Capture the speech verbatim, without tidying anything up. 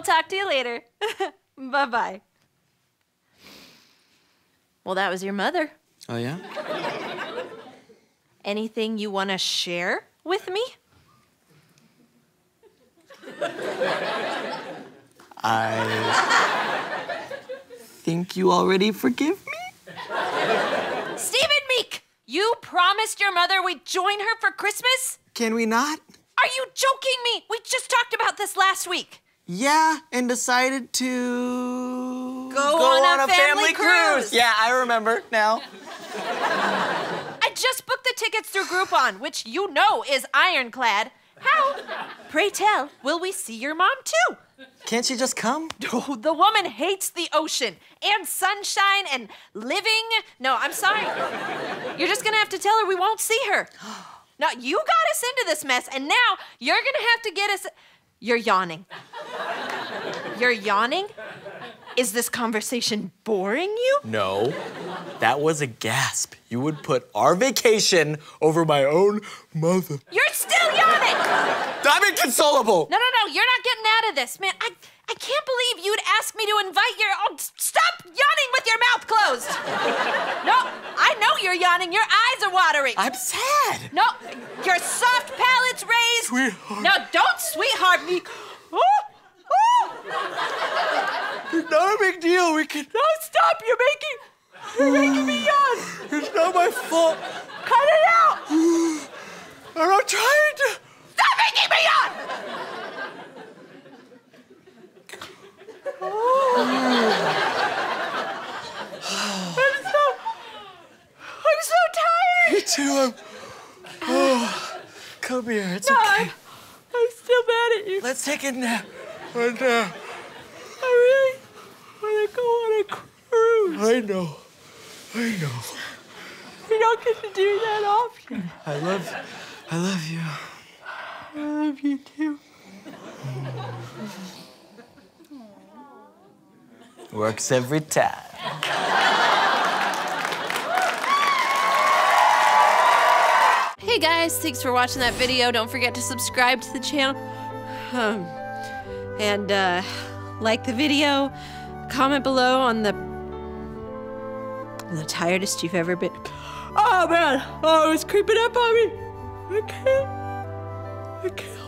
we'll talk to you later. Bye-bye. Well, that was your mother. Oh, yeah? Anything you want to share with me? I think you already forgive me? Stephen Meek, you promised your mother we'd join her for Christmas? Can we not? Are you joking me? We just talked about this last week. Yeah, and decided to... Go, go on, on a, a family, family cruise. cruise. Yeah, I remember now. I just booked the tickets through Groupon, which you know is ironclad. How, pray tell, will we see your mom too? Can't she just come? Oh, the woman hates the ocean and sunshine and living. No, I'm sorry. You're just gonna have to tell her we won't see her. Now, you got us into this mess, and now you're gonna have to get us... You're yawning. You're yawning? Is this conversation boring you? No, that was a gasp. You would put our vacation over my own mother. You're still yawning! I'm inconsolable! No, no, no, you're not getting out of this, man. I, I can't believe you'd ask me to invite your... Oh, stop yawning with your mouth closed! No, I know you're yawning. Your eyes are watering. I'm sad. No, your soft palate's raised. Sweetheart. No, don't sweetheart me. Oh, oh. It's not a big deal. We can... No, stop, you're making... You're making me yawn. It's not my fault. Cut it out. I'm not trying to... Stop making me yawn! Oh. I'm so... I'm so tired. Me too. I'm... Oh. Come here. It's no, okay. I'm, I'm still mad at you. Let's take a nap. And, uh, I really want to go on a cruise. I know. I know. You don't get to do that often. I love... I love you. I love you, too. Works every time. Hey, guys. Thanks for watching that video. Don't forget to subscribe to the channel. Um, and, uh, like the video. Comment below on the... I'm the tiredest you've ever been. Oh, man. Oh, it's creeping up on me. I can't. I can't.